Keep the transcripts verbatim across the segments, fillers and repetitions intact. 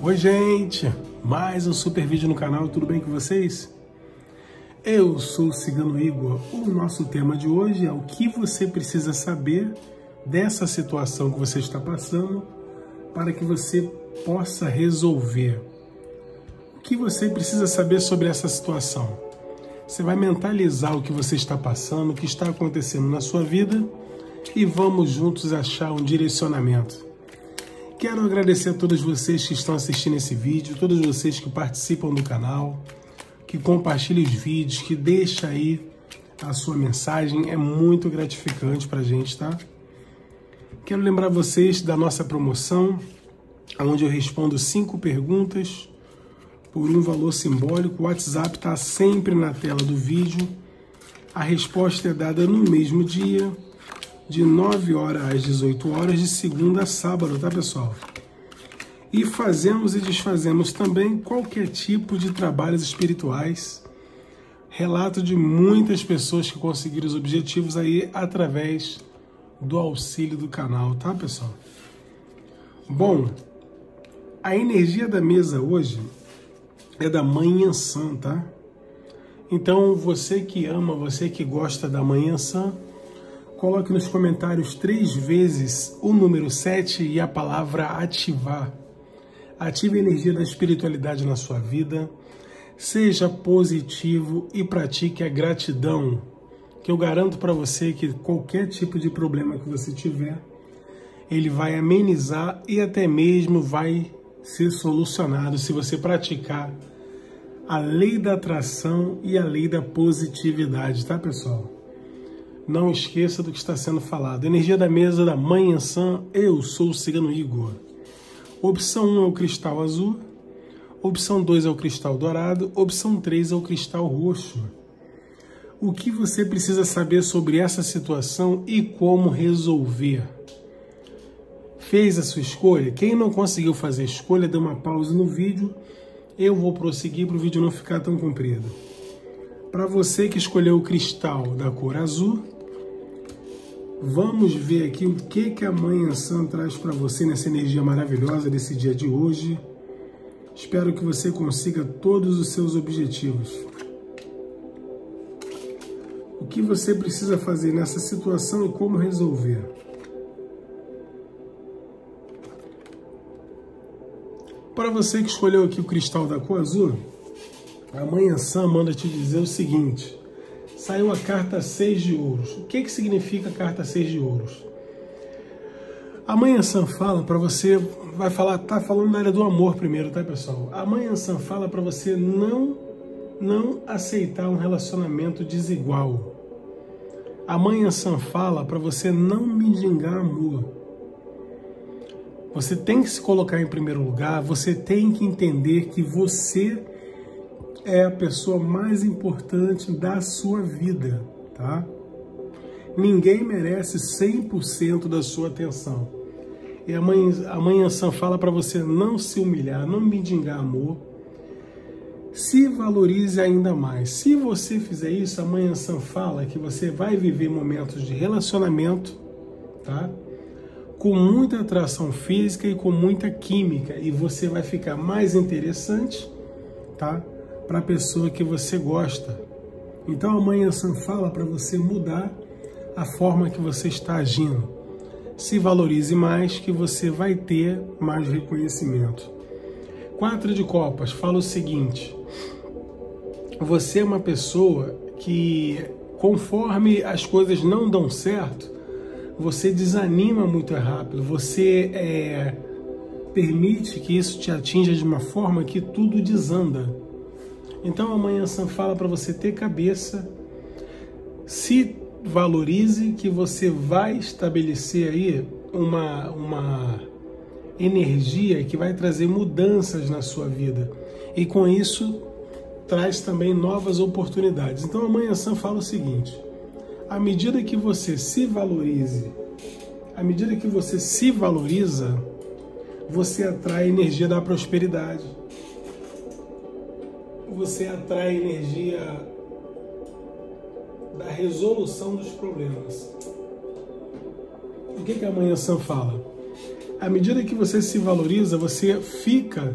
Oi gente, mais um super vídeo no canal, tudo bem com vocês? Eu sou o Cigano Igor, o nosso tema de hoje é o que você precisa saber dessa situação que você está passando para que você possa resolver. O que você precisa saber sobre essa situação? Você vai mentalizar o que você está passando, o que está acontecendo na sua vida e vamos juntos achar um direcionamento. Quero agradecer a todos vocês que estão assistindo esse vídeo, todos vocês que participam do canal, que compartilham os vídeos, que deixam aí a sua mensagem, é muito gratificante pra gente, tá? Quero lembrar vocês da nossa promoção, onde eu respondo cinco perguntas por um valor simbólico. O WhatsApp tá sempre na tela do vídeo, a resposta é dada no mesmo dia, de nove horas às dezoito horas, de segunda a sábado, tá, pessoal? E fazemos e desfazemos também qualquer tipo de trabalhos espirituais. Relato de muitas pessoas que conseguiram os objetivos aí através do auxílio do canal, tá, pessoal? Bom, a energia da mesa hoje é da Mãe Ansã, tá? Então, você que ama, você que gosta da Mãe Ansã, coloque nos comentários três vezes o número sete e a palavra ativar. Ative a energia da espiritualidade na sua vida. Seja positivo e pratique a gratidão. Que eu garanto para você que qualquer tipo de problema que você tiver, ele vai amenizar e até mesmo vai ser solucionado se você praticar a lei da atração e a lei da positividade, tá, pessoal? Não esqueça do que está sendo falado. Energia da mesa da Mãe Ansã, eu sou o Cigano Igor. Opção um é o cristal azul. Opção dois é o cristal dourado. Opção três é o cristal roxo. O que você precisa saber sobre essa situação e como resolver? Fez a sua escolha? Quem não conseguiu fazer a escolha, dê uma pausa no vídeo. Eu vou prosseguir para o vídeo não ficar tão comprido. Para você que escolheu o cristal da cor azul, vamos ver aqui o que, que a Mãe Ansã traz para você nessa energia maravilhosa desse dia de hoje. Espero que você consiga todos os seus objetivos. O que você precisa fazer nessa situação e como resolver? Para você que escolheu aqui o cristal da cor azul, a Mãe Ansã manda te dizer o seguinte: saiu a carta seis de ouros. O que, que significa a carta seis de ouros? A Mãe Ansã fala para você, vai falar, tá falando na área do amor primeiro, tá, pessoal? A Mãe Ansã fala para você não, não aceitar um relacionamento desigual. A Mãe Ansã fala para você não mendigar amor. Você tem que se colocar em primeiro lugar, você tem que entender que você é a pessoa mais importante da sua vida, tá? Ninguém merece cem por cento da sua atenção. E a Mãe, a Mãe Ansã fala para você não se humilhar, não mendigar amor. Se valorize ainda mais. Se você fizer isso, a Mãe Ansã fala que você vai viver momentos de relacionamento, tá? Com muita atração física e com muita química. E você vai ficar mais interessante, tá? Para a pessoa que você gosta. Então a Mãe Ansã fala para você mudar a forma que você está agindo. Se valorize mais, que você vai ter mais reconhecimento. Quatro de copas fala o seguinte: você é uma pessoa que, conforme as coisas não dão certo, você desanima muito rápido, você é, permite que isso te atinja de uma forma que tudo desanda. Então a Mãe Ansã fala para você ter cabeça, se valorize, que você vai estabelecer aí uma, uma energia que vai trazer mudanças na sua vida. E com isso, traz também novas oportunidades. Então a Mãe Ansã fala o seguinte: à medida que você se valorize, à medida que você se valoriza, você atrai a energia da prosperidade. Você atrai energia da resolução dos problemas. O que, que a Mãe Ansã fala? À medida que você se valoriza, você fica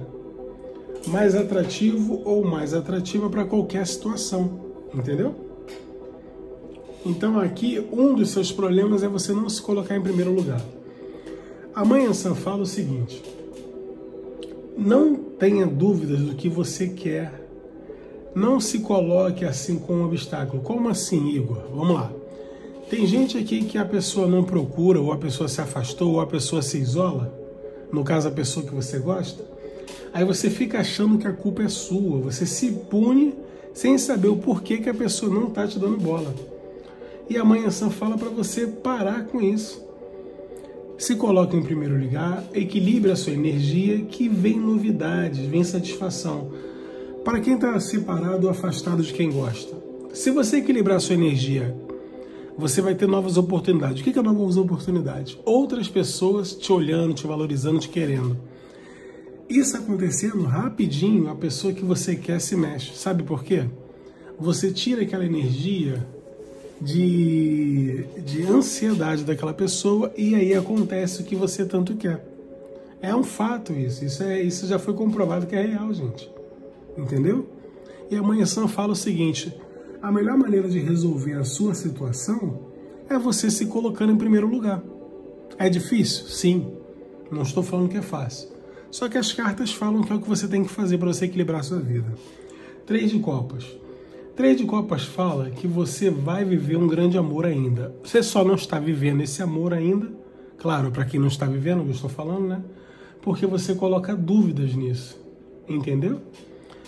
mais atrativo ou mais atrativa para qualquer situação, entendeu? Então aqui, um dos seus problemas é você não se colocar em primeiro lugar. A Mãe Ansã fala o seguinte: não tenha dúvidas do que você quer, não se coloque assim com um obstáculo. Como assim, Igor? Vamos lá. Tem gente aqui que a pessoa não procura, ou a pessoa se afastou, ou a pessoa se isola, no caso a pessoa que você gosta, aí você fica achando que a culpa é sua, você se pune sem saber o porquê que a pessoa não está te dando bola. E a Mãe Ansã fala para você parar com isso. Se coloque em primeiro lugar, equilibre a sua energia, que vem novidades, vem satisfação. Para quem está separado ou afastado de quem gosta, se você equilibrar a sua energia, você vai ter novas oportunidades. O que é novas oportunidades? Outras pessoas te olhando, te valorizando, te querendo. Isso acontecendo rapidinho, a pessoa que você quer se mexe. Sabe por quê? Você tira aquela energia de, de ansiedade daquela pessoa e aí acontece o que você tanto quer. É um fato isso. Isso, é, isso já foi comprovado que é real, gente. Entendeu? E a Mãe Ansã fala o seguinte: a melhor maneira de resolver a sua situação é você se colocando em primeiro lugar. É difícil? Sim. Não estou falando que é fácil. Só que as cartas falam que é o que você tem que fazer para você equilibrar a sua vida. Três de copas. Três de copas fala que você vai viver um grande amor ainda. Você só não está vivendo esse amor ainda. Claro, para quem não está vivendo, eu estou falando, né? Porque você coloca dúvidas nisso. Entendeu?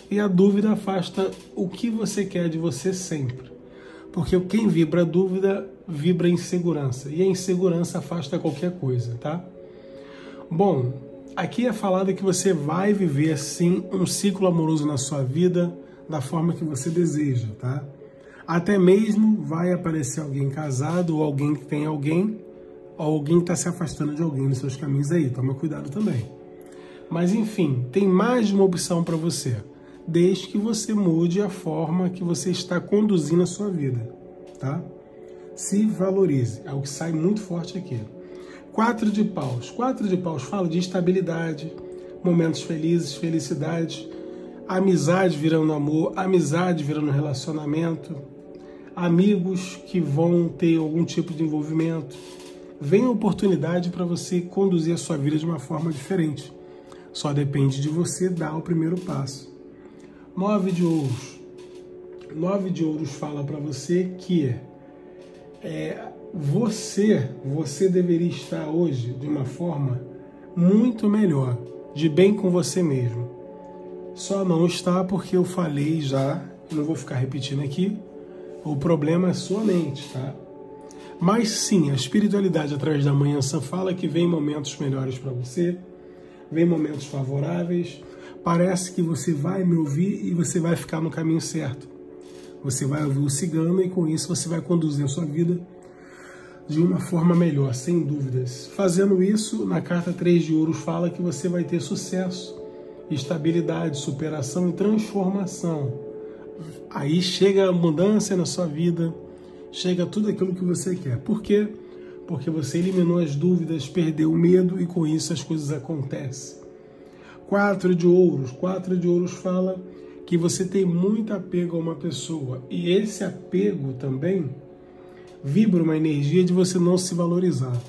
E a dúvida afasta o que você quer de você sempre. Porque quem vibra a dúvida, vibra a insegurança. E a insegurança afasta qualquer coisa, tá? Bom, aqui é falado que você vai viver, sim, um ciclo amoroso na sua vida, da forma que você deseja, tá? Até mesmo vai aparecer alguém casado, ou alguém que tem alguém, ou alguém que está se afastando de alguém nos seus caminhos aí. Toma cuidado também. Mas, enfim, tem mais de uma opção para você, desde que você mude a forma que você está conduzindo a sua vida, tá? Se valorize, é o que sai muito forte aqui. Quatro de paus. Quatro de paus fala de estabilidade, momentos felizes, felicidade, amizade virando amor, amizade virando relacionamento, amigos que vão ter algum tipo de envolvimento. Vem a oportunidade para você conduzir a sua vida de uma forma diferente. Só depende de você dar o primeiro passo. Nove de ouros. Nove de ouros fala para você que é, você, você deveria estar hoje de uma forma muito melhor, de bem com você mesmo. Só não está porque eu falei já, eu não vou ficar repetindo aqui, o problema é sua mente, tá? Mas sim, a espiritualidade através da Mãe Ansã fala que vem momentos melhores para você, vem momentos favoráveis. Parece que você vai me ouvir e você vai ficar no caminho certo. Você vai ouvir o cigano e com isso você vai conduzir a sua vida de uma forma melhor, sem dúvidas. Fazendo isso, na carta três de ouros fala que você vai ter sucesso, estabilidade, superação e transformação. Aí chega a mudança na sua vida, chega tudo aquilo que você quer. Por quê? Porque você eliminou as dúvidas, perdeu o medo e com isso as coisas acontecem. Quatro de ouros. Quatro de ouros fala que você tem muito apego a uma pessoa. E esse apego também vibra uma energia de você não se valorizar.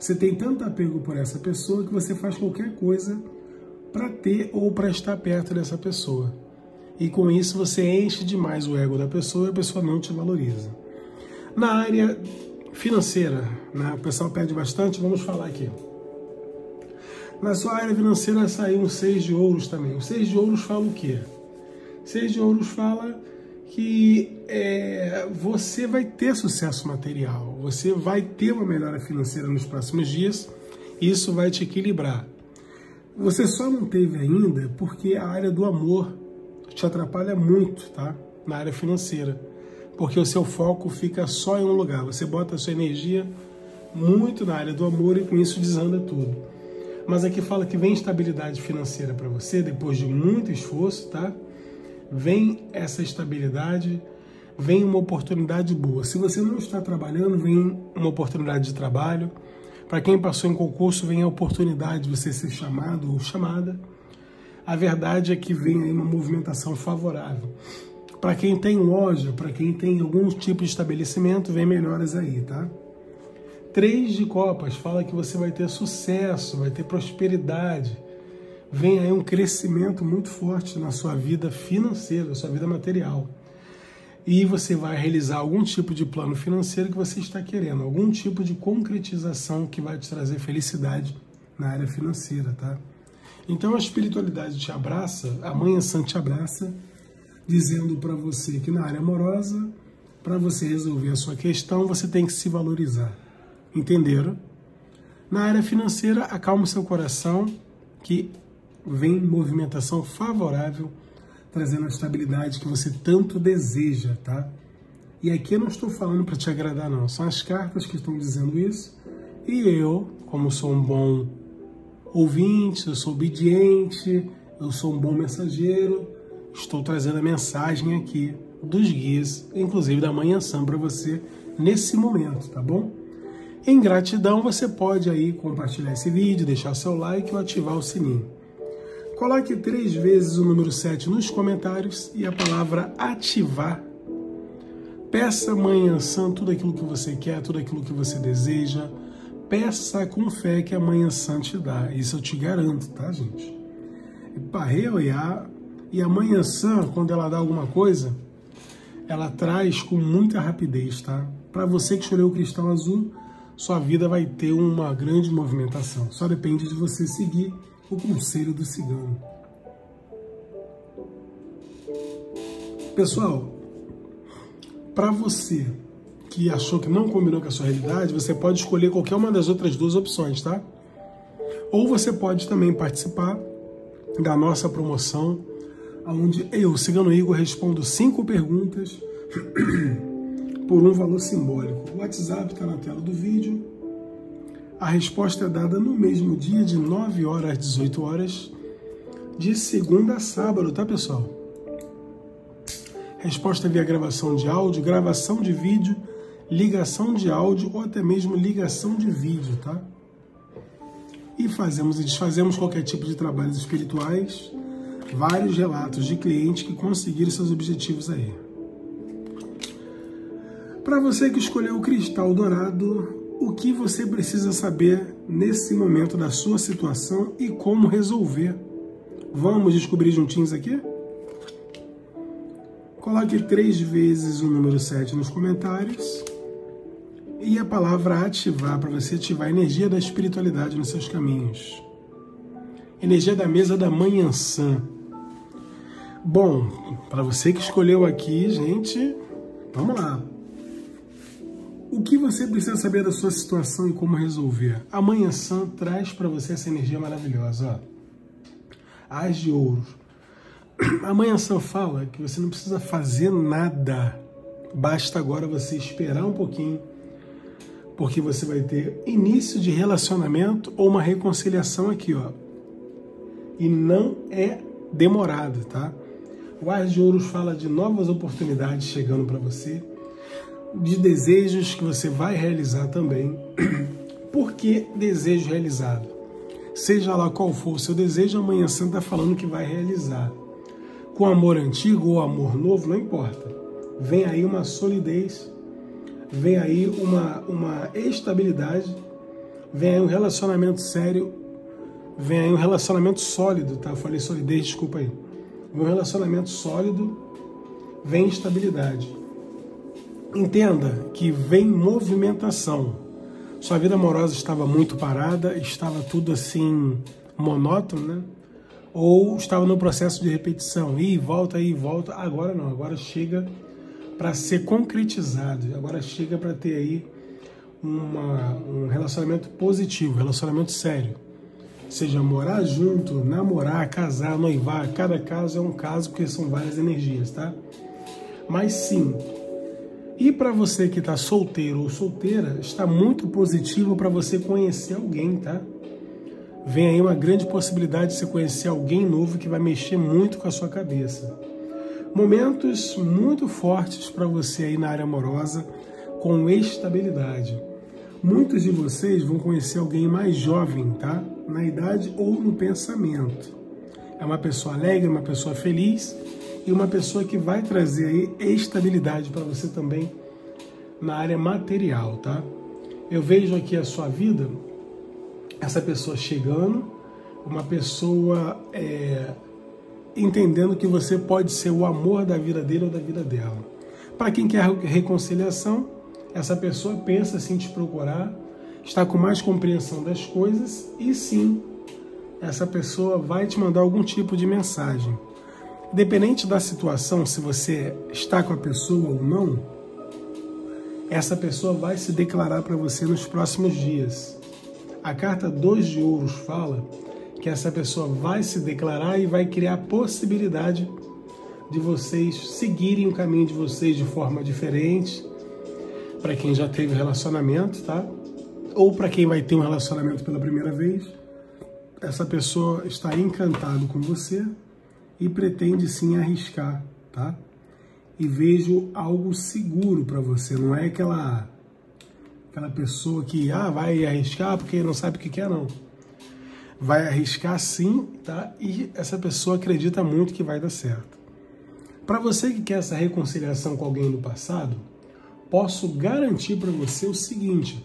Você tem tanto apego por essa pessoa que você faz qualquer coisa para ter ou para estar perto dessa pessoa. E com isso você enche demais o ego da pessoa e a pessoa não te valoriza. Na área financeira, né, o pessoal perde bastante, vamos falar aqui. Na sua área financeira saiu um seis de ouros também. O seis de ouros fala o quê? seis de ouros fala que é, você vai ter sucesso material, você vai ter uma melhora financeira nos próximos dias, isso vai te equilibrar. Você só não teve ainda porque a área do amor te atrapalha muito, tá? Na área financeira, porque o seu foco fica só em um lugar, você bota a sua energia muito na área do amor e com isso desanda tudo. Mas aqui fala que vem estabilidade financeira para você, depois de muito esforço, tá? Vem essa estabilidade, vem uma oportunidade boa. Se você não está trabalhando, vem uma oportunidade de trabalho. Para quem passou em concurso, vem a oportunidade de você ser chamado ou chamada. A verdade é que vem aí uma movimentação favorável. Para quem tem loja, para quem tem algum tipo de estabelecimento, vem melhoras aí, tá? Três de copas, fala que você vai ter sucesso, vai ter prosperidade. Vem aí um crescimento muito forte na sua vida financeira, na sua vida material. E você vai realizar algum tipo de plano financeiro que você está querendo, algum tipo de concretização que vai te trazer felicidade na área financeira, tá? Então a espiritualidade te abraça, a Mãe Ansã te abraça, dizendo para você que na área amorosa, para você resolver a sua questão, você tem que se valorizar. Entenderam? Na área financeira, acalma o seu coração, que vem movimentação favorável, trazendo a estabilidade que você tanto deseja, tá? E aqui eu não estou falando para te agradar, não. São as cartas que estão dizendo isso. E eu, como sou um bom ouvinte, eu sou obediente, eu sou um bom mensageiro, estou trazendo a mensagem aqui dos guias, inclusive da Mãe Ansã, para você nesse momento, tá bom? Em gratidão, você pode aí compartilhar esse vídeo, deixar seu like ou ativar o sininho. Coloque três vezes o número sete nos comentários e a palavra ativar. Peça a Mãe Ansã tudo aquilo que você quer, tudo aquilo que você deseja. Peça com fé que a Mãe Ansã te dá. Isso eu te garanto, tá, gente? E a Mãe Ansã, quando ela dá alguma coisa, ela traz com muita rapidez, tá? Para você que escolheu o cristal azul, sua vida vai ter uma grande movimentação. Só depende de você seguir o conselho do cigano. Pessoal, para você que achou que não combinou com a sua realidade, você pode escolher qualquer uma das outras duas opções, tá? Ou você pode também participar da nossa promoção, onde eu, Cigano Igor, respondo cinco perguntas por um valor simbólico. O WhatsApp está na tela do vídeo. A resposta é dada no mesmo dia, de nove horas às dezoito horas, de segunda a sábado, tá, pessoal? Resposta via gravação de áudio, gravação de vídeo, ligação de áudio ou até mesmo ligação de vídeo, tá? E fazemos e desfazemos qualquer tipo de trabalhos espirituais, vários relatos de clientes que conseguiram seus objetivos aí. Para você que escolheu o cristal dourado, o que você precisa saber nesse momento da sua situação e como resolver? Vamos descobrir juntinhos aqui? Coloque três vezes o número sete nos comentários e a palavra ativar, para você ativar a energia da espiritualidade nos seus caminhos. Energia da mesa da Mãe Ansã. Bom, para você que escolheu aqui, gente, vamos lá. O que você precisa saber da sua situação e como resolver? A Mãe Ansã traz para você essa energia maravilhosa. Ó. As de ouro. A Mãe Ansã fala que você não precisa fazer nada. Basta agora você esperar um pouquinho, porque você vai ter início de relacionamento ou uma reconciliação aqui, ó. E não é demorado, tá? O As de Ouros fala de novas oportunidades chegando para você, de desejos que você vai realizar também. Por que desejo realizado? Seja lá qual for o seu desejo, a Mãe Ansã está falando que vai realizar. Com amor antigo ou amor novo, não importa. Vem aí uma solidez, vem aí uma, uma estabilidade, vem aí um relacionamento sério, vem aí um relacionamento sólido, tá? Eu falei solidez, desculpa aí. Vem um relacionamento sólido, vem estabilidade. Entenda que vem movimentação. Sua vida amorosa estava muito parada, estava tudo assim monótono, né? Ou estava no processo de repetição. E volta, e volta. Agora não, agora chega para ser concretizado. Agora chega para ter aí uma, um relacionamento positivo, relacionamento sério. Seja morar junto, namorar, casar, noivar. Cada caso é um caso, porque são várias energias, tá? Mas sim... E para você que está solteiro ou solteira, está muito positivo para você conhecer alguém, tá? Vem aí uma grande possibilidade de você conhecer alguém novo que vai mexer muito com a sua cabeça. Momentos muito fortes para você aí na área amorosa, com estabilidade. Muitos de vocês vão conhecer alguém mais jovem, tá? Na idade ou no pensamento. É uma pessoa alegre, uma pessoa feliz e uma pessoa que vai trazer aí estabilidade para você também na área material, tá? Eu vejo aqui a sua vida, essa pessoa chegando, uma pessoa é, entendendo que você pode ser o amor da vida dele ou da vida dela. Para quem quer reconciliação, essa pessoa pensa assim te procurar, está com mais compreensão das coisas e sim, essa pessoa vai te mandar algum tipo de mensagem. Independente da situação, se você está com a pessoa ou não, essa pessoa vai se declarar para você nos próximos dias. A carta dois de ouros fala que essa pessoa vai se declarar e vai criar a possibilidade de vocês seguirem o caminho de vocês de forma diferente, para quem já teve relacionamento, tá? Ou para quem vai ter um relacionamento pela primeira vez, essa pessoa está encantada com você e pretende sim arriscar, tá? E vejo algo seguro para você, não é aquela, aquela pessoa que ah, vai arriscar porque não sabe o que quer, não. Vai arriscar sim, tá? E essa pessoa acredita muito que vai dar certo. Para você que quer essa reconciliação com alguém do passado, posso garantir para você o seguinte,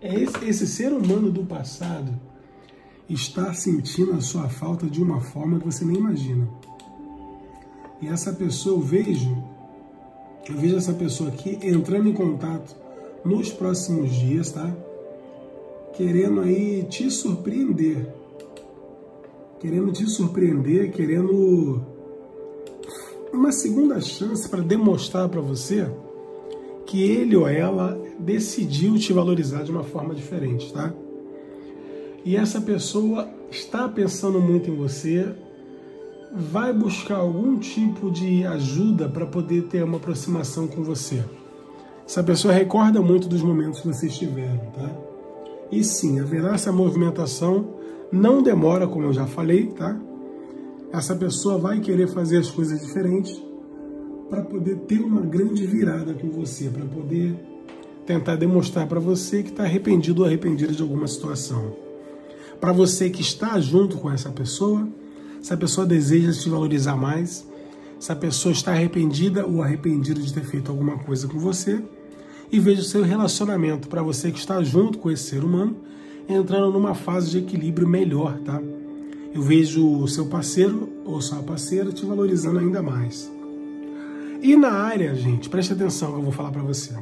esse, esse ser humano do passado está sentindo a sua falta de uma forma que você nem imagina. E essa pessoa, eu vejo, eu vejo essa pessoa aqui entrando em contato nos próximos dias, tá? Querendo aí te surpreender, querendo te surpreender, querendo uma segunda chance para demonstrar para você que ele ou ela decidiu te valorizar de uma forma diferente, tá? E essa pessoa está pensando muito em você, vai buscar algum tipo de ajuda para poder ter uma aproximação com você. Essa pessoa recorda muito dos momentos que vocês tiveram, tá? E sim, haverá essa movimentação, não demora, como eu já falei, tá? Essa pessoa vai querer fazer as coisas diferentes, para poder ter uma grande virada com você, para poder tentar demonstrar para você que está arrependido ou arrependida de alguma situação. Para você que está junto com essa pessoa, essa pessoa deseja se valorizar mais, essa pessoa está arrependida ou arrependida de ter feito alguma coisa com você, e veja o seu relacionamento, para você que está junto com esse ser humano, entrando numa fase de equilíbrio melhor, tá? Eu vejo o seu parceiro ou sua parceira te valorizando ainda mais. E na área, gente, preste atenção que eu vou falar para você.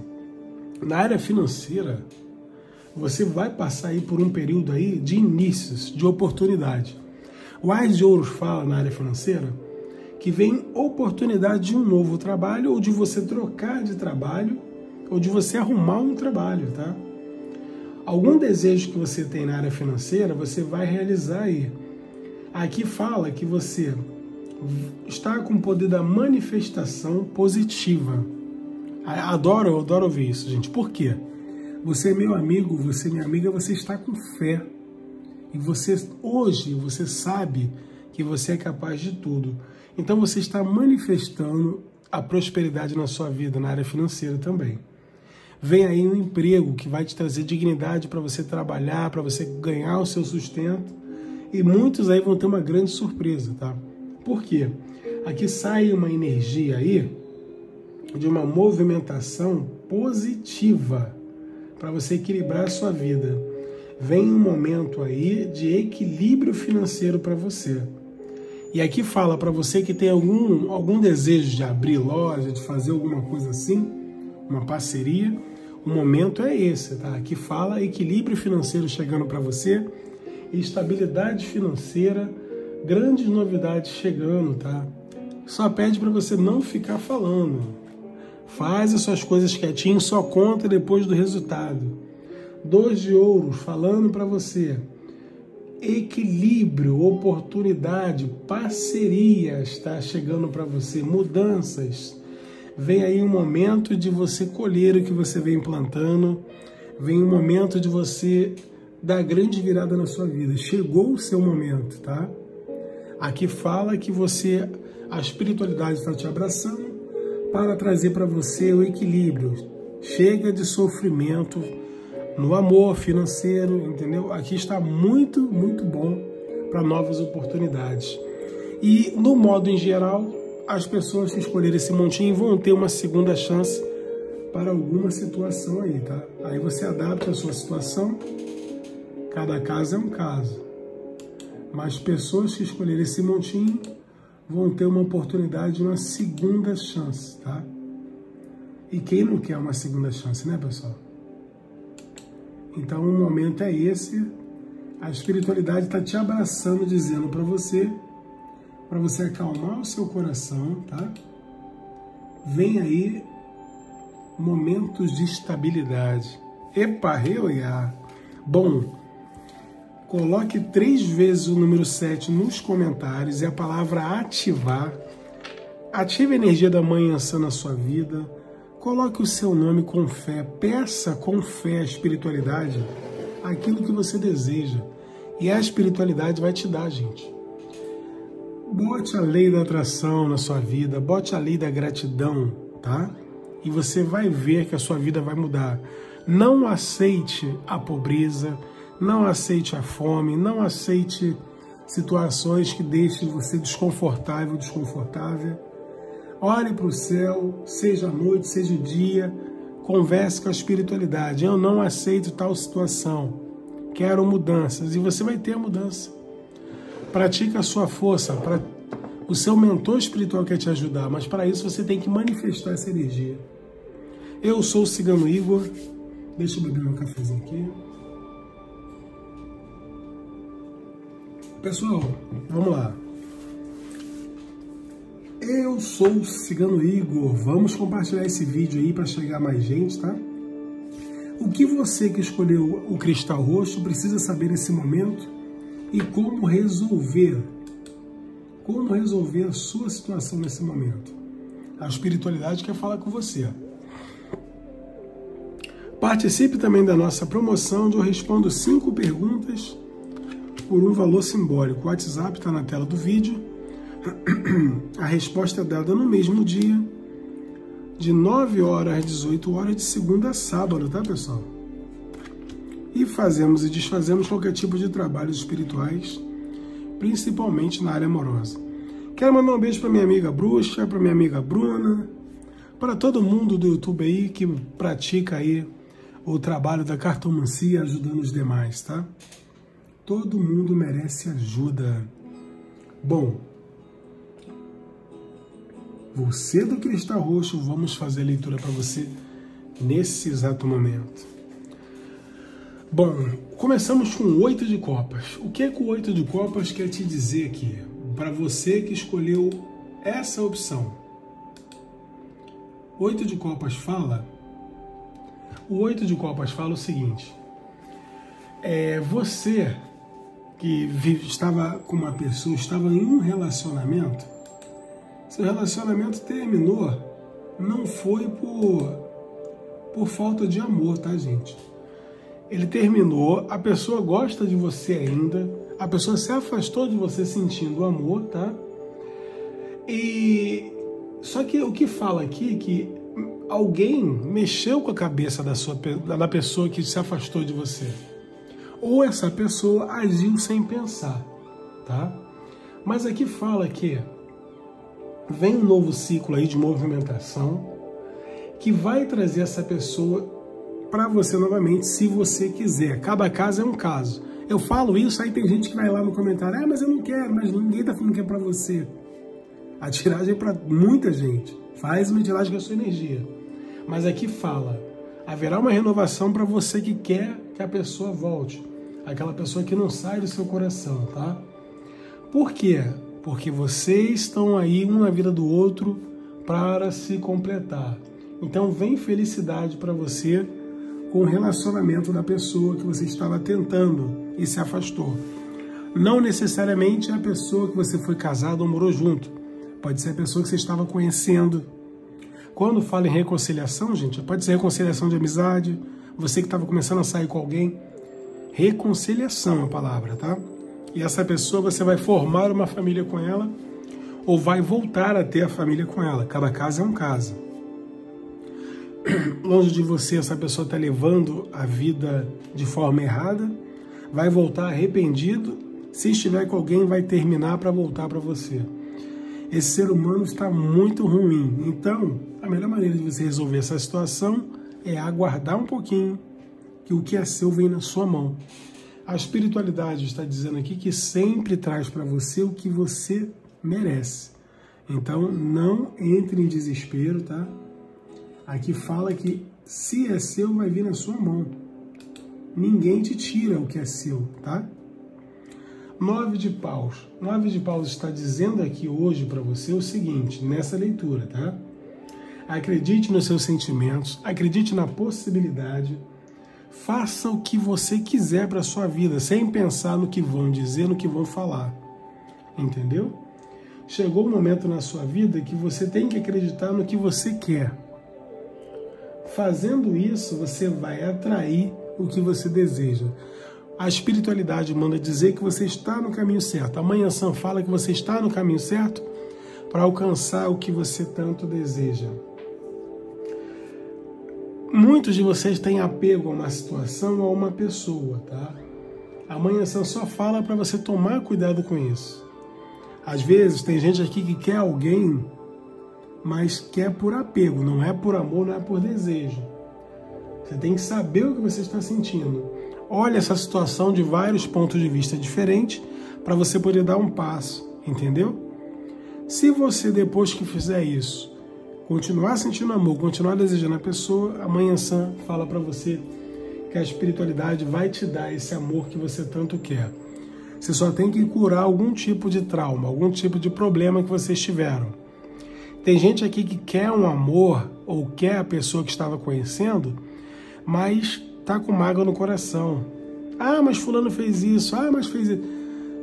Na área financeira, você vai passar aí por um período aí de inícios, de oportunidade. O Ais de Ouros fala na área financeira que vem oportunidade de um novo trabalho ou de você trocar de trabalho ou de você arrumar um trabalho, tá? Algum desejo que você tem na área financeira, você vai realizar aí. Aqui fala que você está com o poder da manifestação positiva. Adoro, adoro ouvir isso, gente. Por quê? Você é meu amigo, você é minha amiga, você está com fé. E você, hoje, você sabe que você é capaz de tudo. Então você está manifestando a prosperidade na sua vida, na área financeira também. Vem aí um emprego que vai te trazer dignidade para você trabalhar, para você ganhar o seu sustento. E muitos aí vão ter uma grande surpresa, tá? Por quê? Aqui sai uma energia aí de uma movimentação positiva para você equilibrar a sua vida. Vem um momento aí de equilíbrio financeiro para você. E aqui fala para você que tem algum, algum desejo de abrir loja, de fazer alguma coisa assim, uma parceria, o momento é esse, tá? Aqui fala equilíbrio financeiro chegando para você, estabilidade financeira, grandes novidades chegando, tá? Só pede para você não ficar falando. Faz as suas coisas quietinho, só conta depois do resultado. Dois de ouros falando para você. Equilíbrio, oportunidade, parcerias está chegando para você, mudanças. Vem aí um momento de você colher o que você vem plantando. Vem um momento de você dar grande virada na sua vida. Chegou o seu momento, tá? Aqui fala que você, a espiritualidade está te abraçando para trazer para você o equilíbrio. Chega de sofrimento no amor financeiro, entendeu? Aqui está muito, muito bom para novas oportunidades. E, no modo em geral, as pessoas que escolherem esse montinho vão ter uma segunda chance para alguma situação aí, tá? Aí você adapta a sua situação, cada caso é um caso. Mas pessoas que escolherem esse montinho vão ter uma oportunidade, uma segunda chance, tá? E quem não quer uma segunda chance, né, pessoal? Então, o momento é esse. A espiritualidade está te abraçando, dizendo para você, para você acalmar o seu coração, tá? Vem aí momentos de estabilidade. Epa, reoiá! Bom, coloque três vezes o número sete nos comentários e a palavra ativar. Ative a energia da Mãe Ansã na sua vida. Coloque o seu nome com fé, peça com fé a espiritualidade aquilo que você deseja. E a espiritualidade vai te dar, gente. Bote a lei da atração na sua vida, bote a lei da gratidão, tá? E você vai ver que a sua vida vai mudar. Não aceite a pobreza, não aceite a fome, não aceite situações que deixem você desconfortável, desconfortável. Olhe para o céu, seja a noite, seja o dia, converse com a espiritualidade. Eu não aceito tal situação, quero mudanças. E você vai ter a mudança. Pratique a sua força, pra... o seu mentor espiritual quer te ajudar, mas para isso você tem que manifestar essa energia. Eu sou o Cigano Igor, deixa eu beber meu cafezinho aqui. Pessoal, vamos lá. Eu sou o Cigano Igor, vamos compartilhar esse vídeo aí para chegar mais gente, tá? O que você que escolheu o cristal roxo precisa saber nesse momento e como resolver, como resolver a sua situação nesse momento. A espiritualidade quer falar com você. Participe também da nossa promoção onde eu respondo cinco perguntas por um valor simbólico. O WhatsApp está na tela do vídeo. A resposta é dada no mesmo dia, de nove horas às dezoito horas, de segunda a sábado, tá, pessoal? E fazemos e desfazemos qualquer tipo de trabalhos espirituais, principalmente na área amorosa. Quero mandar um beijo para minha amiga Bruxa, para minha amiga Bruna, para todo mundo do YouTube aí que pratica aí o trabalho da cartomancia ajudando os demais, tá? Todo mundo merece ajuda. Bom, você do cristal roxo, vamos fazer a leitura para você nesse exato momento. Bom, começamos com o oito de copas. O que é que o oito de copas quer te dizer aqui? Para você que escolheu essa opção. oito de copas fala... O oito de copas fala o seguinte. É, você que vive, estava com uma pessoa, estava em um relacionamento... Seu relacionamento terminou, não foi por, por falta de amor, tá, gente? Ele terminou, a pessoa gosta de você ainda, a pessoa se afastou de você sentindo amor, tá? E só que o que fala aqui é que alguém mexeu com a cabeça da, sua, da pessoa que se afastou de você. Ou essa pessoa agiu sem pensar, tá? Mas aqui fala que... vem um novo ciclo aí de movimentação que vai trazer essa pessoa para você novamente, se você quiser. Cada caso é um caso. Eu falo isso, aí tem gente que vai lá no comentário, ah, mas eu não quero, mas ninguém tá falando que é para você. A tiragem é para muita gente. Faz uma tiragem com a sua energia. Mas aqui fala, haverá uma renovação para você que quer que a pessoa volte. Aquela pessoa que não sai do seu coração, tá? Por quê? Porque vocês estão aí, um na vida do outro, para se completar. Então vem felicidade para você com o relacionamento da pessoa que você estava tentando e se afastou. Não necessariamente é a pessoa que você foi casado ou morou junto. Pode ser a pessoa que você estava conhecendo. Quando fala em reconciliação, gente, pode ser reconciliação de amizade, você que estava começando a sair com alguém. Reconciliação é a palavra, tá? E essa pessoa, você vai formar uma família com ela ou vai voltar a ter a família com ela. Cada caso é um caso. longe de você, essa pessoa está levando a vida de forma errada, vai voltar arrependido, se estiver com alguém vai terminar para voltar para você. Esse ser humano está muito ruim, então a melhor maneira de você resolver essa situação é aguardar um pouquinho, que o que é seu vem na sua mão. A espiritualidade está dizendo aqui que sempre traz para você o que você merece. Então não entre em desespero, tá? Aqui fala que se é seu, vai vir na sua mão. Ninguém te tira o que é seu, tá? Nove de paus. Nove de paus está dizendo aqui hoje para você o seguinte, nessa leitura, tá? Acredite nos seus sentimentos, acredite na possibilidade, faça o que você quiser para a sua vida, sem pensar no que vão dizer, no que vão falar. Entendeu? Chegou um momento na sua vida que você tem que acreditar no que você quer. Fazendo isso, você vai atrair o que você deseja. A espiritualidade manda dizer que você está no caminho certo. A Mãe Ansã fala que você está no caminho certo para alcançar o que você tanto deseja. Muitos de vocês têm apego a uma situação ou a uma pessoa, tá? A Mãe Ansã só fala para você tomar cuidado com isso. Às vezes tem gente aqui que quer alguém, mas quer por apego, não é por amor, não é por desejo. Você tem que saber o que você está sentindo. Olha essa situação de vários pontos de vista diferentes para você poder dar um passo, entendeu? Se você, depois que fizer isso, continuar sentindo amor, continuar desejando a pessoa, a Mãe Ansã fala para você que a espiritualidade vai te dar esse amor que você tanto quer. Você só tem que curar algum tipo de trauma, algum tipo de problema que vocês tiveram. Tem gente aqui que quer um amor ou quer a pessoa que estava conhecendo, mas tá com mágoa no coração. Ah, mas fulano fez isso, ah, mas fez isso.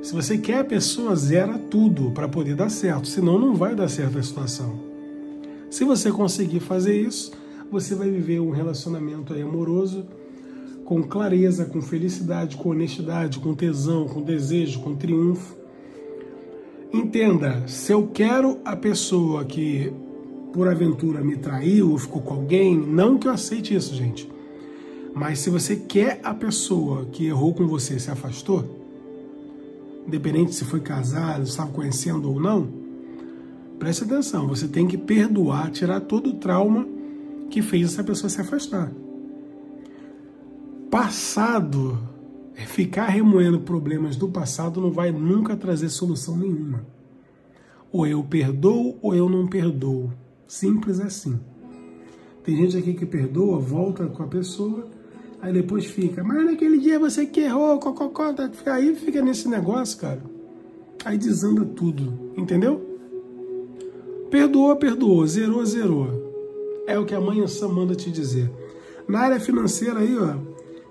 Se você quer a pessoa, zera tudo para poder dar certo, senão não vai dar certo a situação. Se você conseguir fazer isso, você vai viver um relacionamento aí amoroso com clareza, com felicidade, com honestidade, com tesão, com desejo, com triunfo. Entenda, se eu quero a pessoa que por aventura me traiu ou ficou com alguém, não que eu aceite isso, gente, mas se você quer a pessoa que errou com você, se afastou, independente se foi casado, se estava conhecendo ou não, preste atenção, você tem que perdoar, tirar todo o trauma que fez essa pessoa se afastar. Passado... Ficar remoendo problemas do passado não vai nunca trazer solução nenhuma. Ou eu perdoo ou eu não perdoo. Simples assim. Tem gente aqui que perdoa, volta com a pessoa, aí depois fica, mas naquele dia você que errou, cococó, aí fica nesse negócio, cara. Aí desanda tudo, entendeu? Perdoou, perdoou, zerou, zerou. É o que a Mãe Ansã manda te dizer. Na área financeira aí, ó,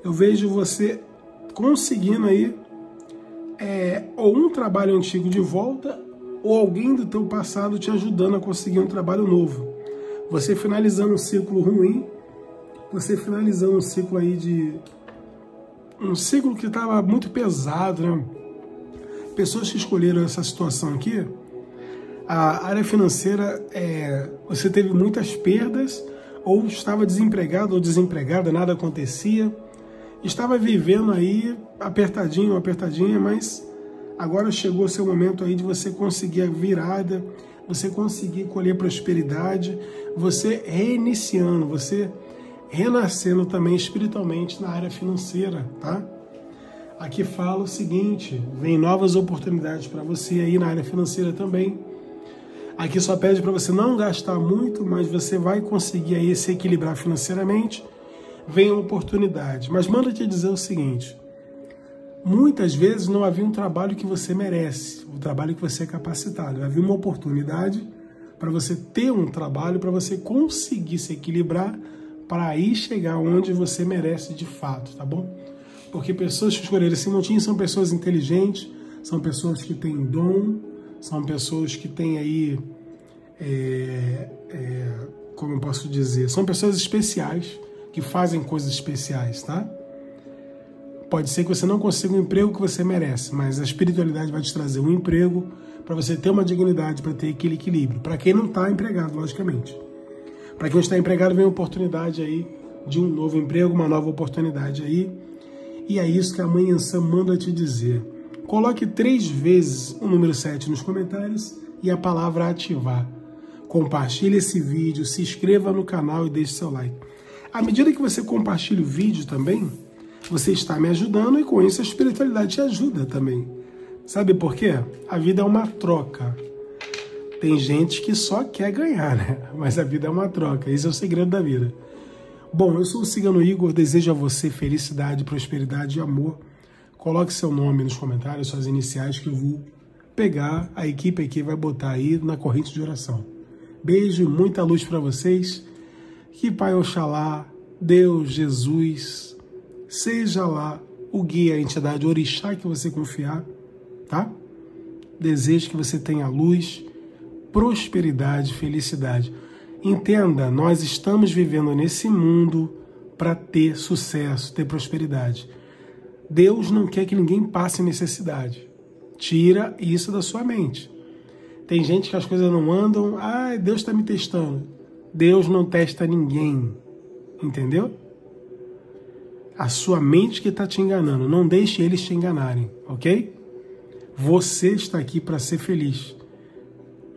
eu vejo você conseguindo aí é, ou um trabalho antigo de volta, ou alguém do teu passado te ajudando a conseguir um trabalho novo. Você finalizando um ciclo ruim, você finalizando um ciclo aí de... Um ciclo que estava muito pesado, né? Pessoas que escolheram essa situação aqui, a área financeira, é, você teve muitas perdas, ou estava desempregado ou desempregada, nada acontecia. Estava vivendo aí apertadinho, apertadinha, mas agora chegou o seu momento aí de você conseguir a virada, você conseguir colher prosperidade, você reiniciando, você renascendo também espiritualmente na área financeira, tá? Aqui fala o seguinte, vem novas oportunidades para você aí na área financeira também. Aqui só pede para você não gastar muito, mas você vai conseguir aí se equilibrar financeiramente. Vem uma oportunidade, mas manda te dizer o seguinte, muitas vezes não havia um trabalho que você merece, o trabalho que você é capacitado, havia uma oportunidade para você ter um trabalho, para você conseguir se equilibrar, para aí chegar onde você merece de fato, tá bom? Porque pessoas que escolheram esse montinho são pessoas inteligentes, são pessoas que têm dom, são pessoas que têm aí, é, é, como eu posso dizer, são pessoas especiais, que fazem coisas especiais, tá? Pode ser que você não consiga o emprego que você merece, mas a espiritualidade vai te trazer um emprego para você ter uma dignidade, para ter aquele equilíbrio. Para quem não está empregado, logicamente. Para quem está empregado, vem uma oportunidade aí de um novo emprego, uma nova oportunidade aí. E é isso que a Mãe Ansã manda te dizer. Coloque três vezes o número sete nos comentários e a palavra ativar. Compartilhe esse vídeo, se inscreva no canal e deixe seu like. À medida que você compartilha o vídeo também, você está me ajudando e com isso a espiritualidade te ajuda também. Sabe por quê? A vida é uma troca. Tem gente que só quer ganhar, né? Mas a vida é uma troca. Esse é o segredo da vida. Bom, eu sou o Cigano Igor, desejo a você felicidade, prosperidade e amor. Coloque seu nome nos comentários, suas iniciais, que eu vou pegar a equipe aqui e vai botar aí na corrente de oração. Beijo, muita luz para vocês. Que Pai Oxalá, Deus, Jesus, seja lá o guia, a entidade, o orixá que você confiar, tá? Desejo que você tenha luz, prosperidade, felicidade. Entenda, nós estamos vivendo nesse mundo para ter sucesso, ter prosperidade. Deus não quer que ninguém passe necessidade. Tira isso da sua mente. Tem gente que as coisas não andam, ah, Deus está me testando. Deus não testa ninguém, entendeu? A sua mente que está te enganando, não deixe eles te enganarem, ok? Você está aqui para ser feliz.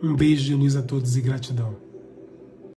Um beijo de luz a todos e gratidão.